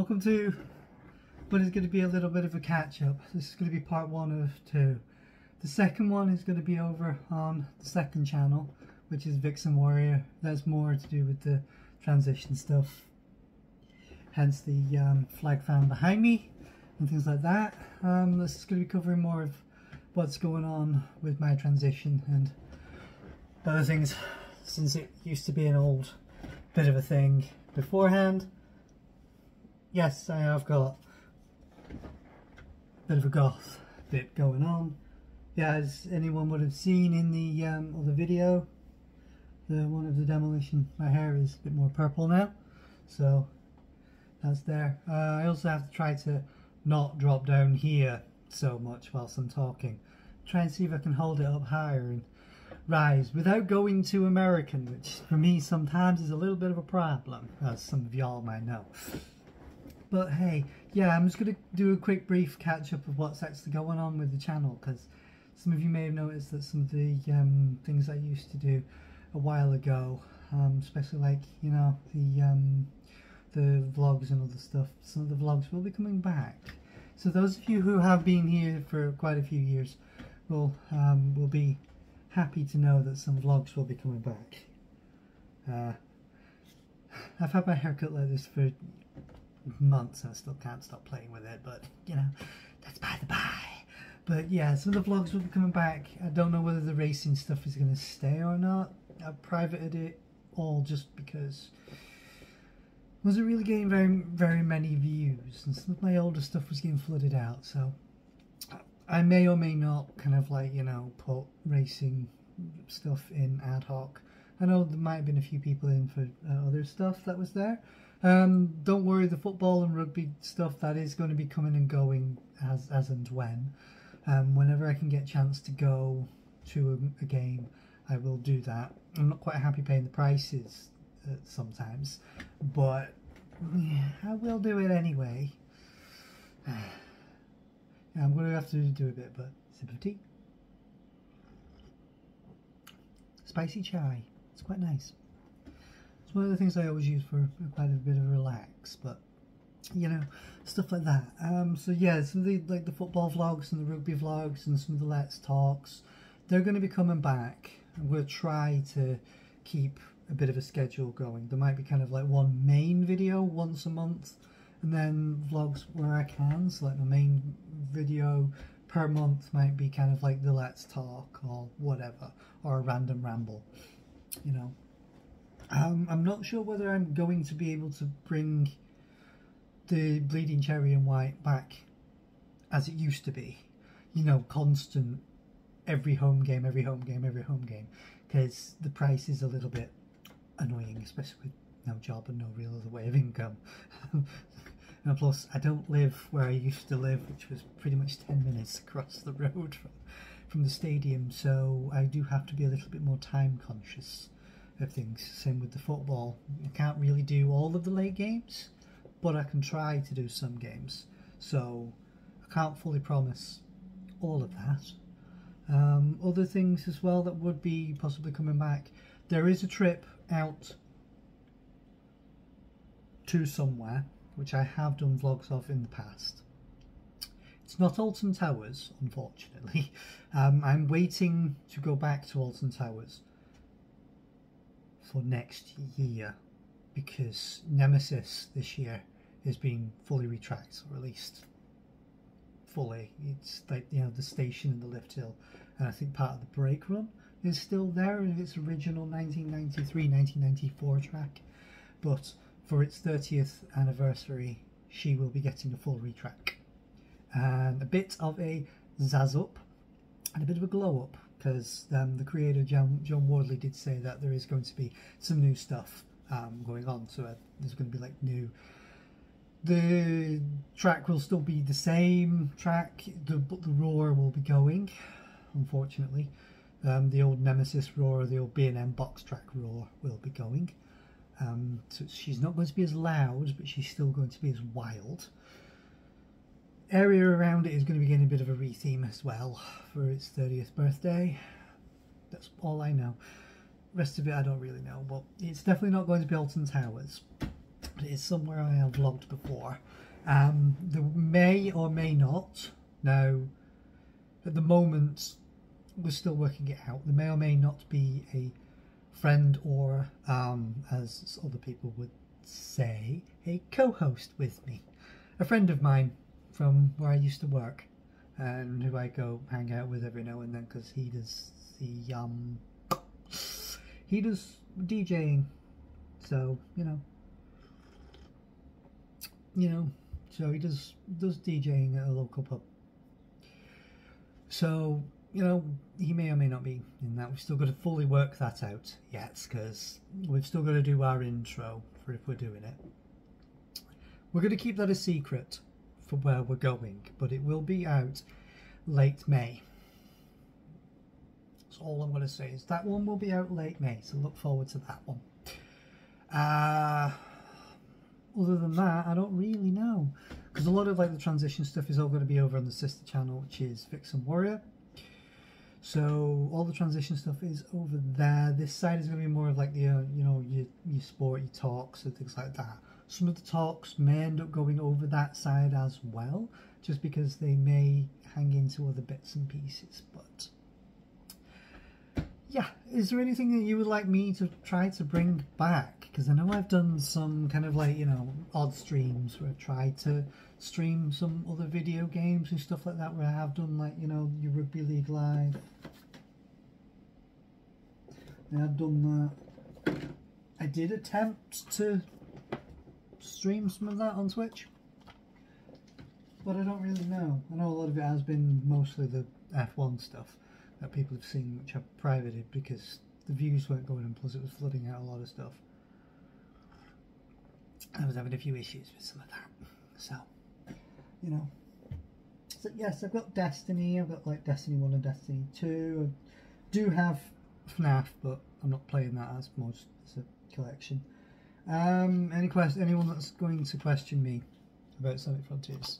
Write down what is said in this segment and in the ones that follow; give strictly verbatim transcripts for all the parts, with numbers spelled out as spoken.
Welcome to what is going to be a little bit of a catch-up. This is going to be part one of two. The second one is going to be over on the second channel, which is Vixen Warrior. That's more to do with the transition stuff, hence the um, flag fan behind me and things like that. Um, this is going to be covering more of what's going on with my transition and other things, since it used to be an old bit of a thing beforehand. Yes, I have got a bit of a goth bit going on. Yeah, as anyone would have seen in the um, other video, the one of the demolition, my hair is a bit more purple now, so that's there. Uh, I also have to try to not drop down here so much whilst I'm talking. Try and see if I can hold it up higher and rise without going too American, which for me sometimes is a little bit of a problem, as some of y'all might know. But hey, yeah, I'm just going to do a quick brief catch-up of what's actually going on with the channel, because some of you may have noticed that some of the um, things I used to do a while ago, um, especially like, you know, the um, the vlogs and other stuff, some of the vlogs will be coming back. So those of you who have been here for quite a few years will, um, will be happy to know that some vlogs will be coming back. Uh, I've had my haircut like this for months and I still can't stop playing with it, but you know, that's by the by. But yeah, some of the vlogs will be coming back. I don't know whether the racing stuff is going to stay or not. I privated it all just because I wasn't really getting very very many views, and some of my older stuff was getting flooded out, so I may or may not kind of like, you know, put racing stuff in ad hoc. I know there might have been a few people in for uh, other stuff that was there. Um, don't worry, the football and rugby stuff, that is going to be coming and going as, as and when. Um, whenever I can get a chance to go to a, a game, I will do that. I'm not quite happy paying the prices uh, sometimes, but yeah, I will do it anyway. Yeah, I'm going to have to do a bit, but sip of tea. Spicy chai, it's quite nice. It's one of the things I always use for quite a bit of a relax, but you know, stuff like that. Um, so yeah, some of the like the football vlogs and the rugby vlogs and some of the Let's Talks, they're going to be coming back. We'll try to keep a bit of a schedule going. There might be kind of like one main video once a month, and then vlogs where I can. So like my main video per month might be kind of like the Let's Talk or whatever, or a random ramble, you know. Um, I'm not sure whether I'm going to be able to bring the Bleeding Cherry and White back as it used to be, you know, constant, every home game, every home game, every home game, because the price is a little bit annoying, especially with no job and no real other way of income. And plus, I don't live where I used to live, which was pretty much ten minutes across the road from, from the stadium, so I do have to be a little bit more time conscious of things. Same with the football. I can't really do all of the late games, but I can try to do some games, so I can't fully promise all of that. Um, other things as well that would be possibly coming back, there is a trip out to somewhere which I have done vlogs of in the past. It's not Alton Towers, unfortunately. um, I'm waiting to go back to Alton Towers for next year, because Nemesis this year is being fully retracted, or at least fully. It's like, you know, the station and the lift hill, and I think part of the brake run is still there in its original nineteen ninety-three nineteen ninety-four track, but for its thirtieth anniversary she will be getting a full retrack and a bit of a zazz up and a bit of a glow up, because um, the creator John, John Wardley did say that there is going to be some new stuff um, going on. So uh, there's going to be like new, the track will still be the same track, the, but the roar will be going, unfortunately. Um, the old Nemesis roar, the old B and M box track roar will be going. Um, so she's not going to be as loud, but she's still going to be as wild. Area around it is going to be getting a bit of a retheme as well for its thirtieth birthday. That's all I know. Rest of it I don't really know, but it's definitely not going to be Alton Towers. It's somewhere I have vlogged before. Um, there may or may not. Now, at the moment, we're still working it out. There may or may not be a friend or, um, as other people would say, a co-host with me. A friend of mine from where I used to work, and who I go hang out with every now and then, because he does the, um, he does DJing. So, you know, you know, so he does, does DJing at a local pub. So, you know, he may or may not be in that. We've still got to fully work that out yet, because we've still got to do our intro for if we're doing it. We're going to keep that a secret for where we're going, but it will be out late May. That's all I'm going to say, is that one will be out late May, so look forward to that one. Uh, other than that, I don't really know, because a lot of like the transition stuff is all going to be over on the sister channel, which is Vixen Warrior. So all the transition stuff is over there. This side is going to be more of like the, uh, you know, your, your sport, your talks and things like that. Some of the talks may end up going over that side as well, just because they may hang into other bits and pieces. But yeah, is there anything that you would like me to try to bring back? Because I know I've done some kind of like, you know, odd streams where I tried to stream some other video games and stuff like that, where I have done like, you know, your Rugby League Live. And I've done that. I did attempt to stream some of that on Twitch, but I don't really know. I know a lot of it has been mostly the F one stuff that people have seen, which I've privated because the views weren't going in, plus it was flooding out a lot of stuff. I was having a few issues with some of that, so you know. So yes, I've got Destiny. I've got like Destiny one and Destiny two. I do have FNAF, but I'm not playing that, as more just as a collection. Um, any quest, anyone that's going to question me about Sonic Frontiers,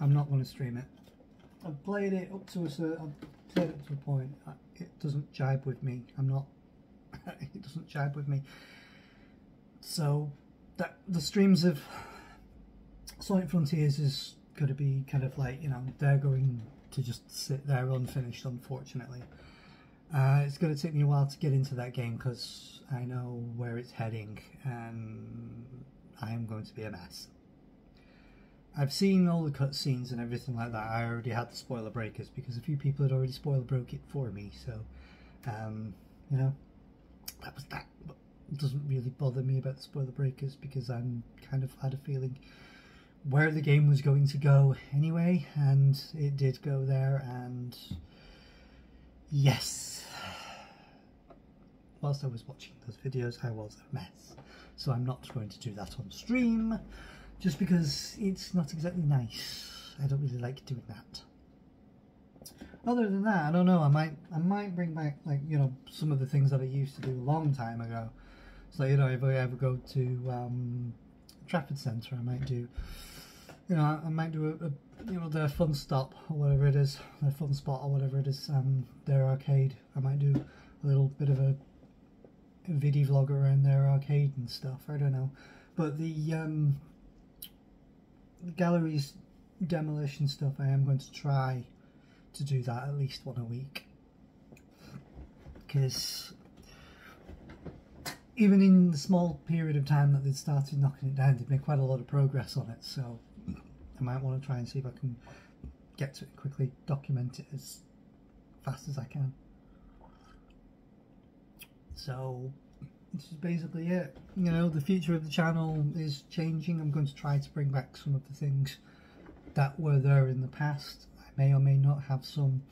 I'm not going to stream it. I've played it up to a certain, I've played it up to a point. It doesn't jibe with me. I'm not. It doesn't jibe with me. So that the streams of Sonic Frontiers is going to be kind of like, you know, they're going to just sit there unfinished, unfortunately. Uh, it's going to take me a while to get into that game, because I know where it's heading and I am going to be a mess. I've seen all the cutscenes and everything like that. I already had the spoiler breakers because a few people had already spoiler broke it for me, so um, you know, that was that. But it doesn't really bother me about the spoiler breakers, because I'm kind of had a feeling where the game was going to go anyway, and it did go there. And yes, whilst I was watching those videos, I was a mess. So I'm not going to do that on stream, just because it's not exactly nice. I don't really like doing that. Other than that, I don't know. I might, I might bring back, like, you know, some of the things that I used to do a long time ago. So, you know, if I ever go to um, Trafford Centre, I might do, you know, I might do a, a you know, their fun stop or whatever it is, their fun spot or whatever it is, um, their arcade. I might do a little bit of a, a video vlog around their arcade and stuff. I don't know, but the um, the galleries demolition stuff, I am going to try to do that at least one a week, because even in the small period of time that they'd started knocking it down, they've made quite a lot of progress on it. So I might want to try and see if I can get to it quickly, document it as fast as I can. So this is basically it. You know, the future of the channel is changing. I'm going to try to bring back some of the things that were there in the past. I may or may not have some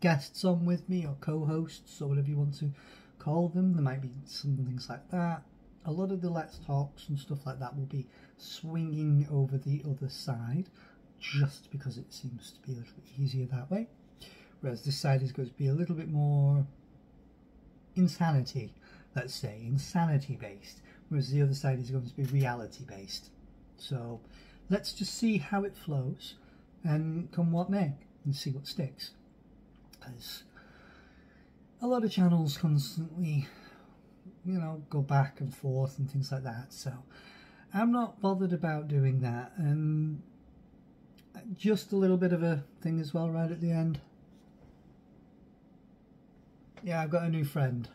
guests on with me, or co-hosts, or whatever you want to call them. There might be some things like that. A lot of the Let's Talks and stuff like that will be swinging over the other side, just because it seems to be a little bit easier that way. Whereas this side is going to be a little bit more insanity, let's say, insanity based, whereas the other side is going to be reality based. So let's just see how it flows, and come what may, and see what sticks. Because a lot of channels constantly you know, go back and forth and things like that. So I'm not bothered about doing that. And just a little bit of a thing as well right at the end. Yeah, I've got a new friend.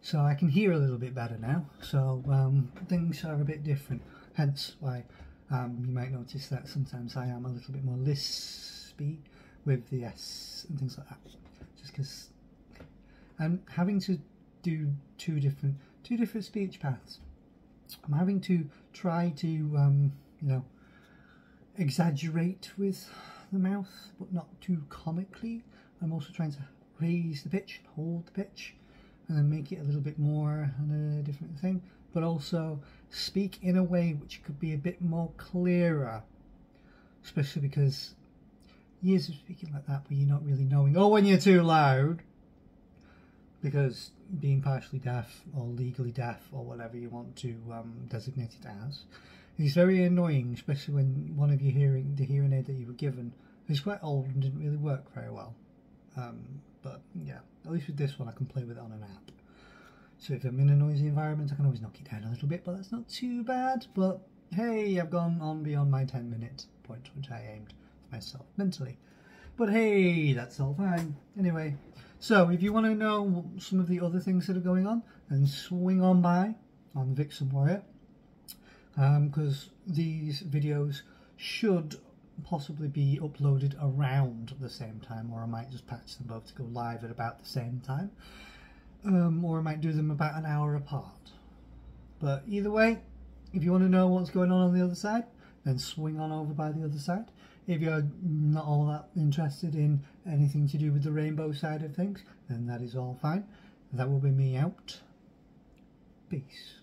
So I can hear a little bit better now. So um, things are a bit different. Hence why um, you might notice that sometimes I am a little bit more lispy with the S and things like that. Just because I'm having to do two different, two different speech paths. I'm having to try to, um, you know, exaggerate with the mouth, but not too comically. I'm also trying to raise the pitch, hold the pitch, and then make it a little bit more and a different thing, but also speak in a way which could be a bit more clearer, especially because years of speaking like that where you're not really knowing, oh, when you're too loud, because being partially deaf or legally deaf or whatever you want to um, designate it as, is very annoying, especially when one of your hearing, the hearing aid that you were given is quite old and didn't really work very well. Um, But yeah, at least with this one I can play with it on an app. So if I'm in a noisy environment I can always knock it down a little bit, but that's not too bad. But hey, I've gone on beyond my ten minute point which I aimed for myself mentally. But hey, that's all fine. Anyway, so if you want to know some of the other things that are going on, then swing on by on Vixen Warrior. Because um, these videos should possibly be uploaded around the same time, or I might just patch them both to go live at about the same time, um, or I might do them about an hour apart. But either way, if you want to know what's going on on the other side, then swing on over by the other side. If you're not all that interested in anything to do with the rainbow side of things, then that is all fine. That will be me out. Peace.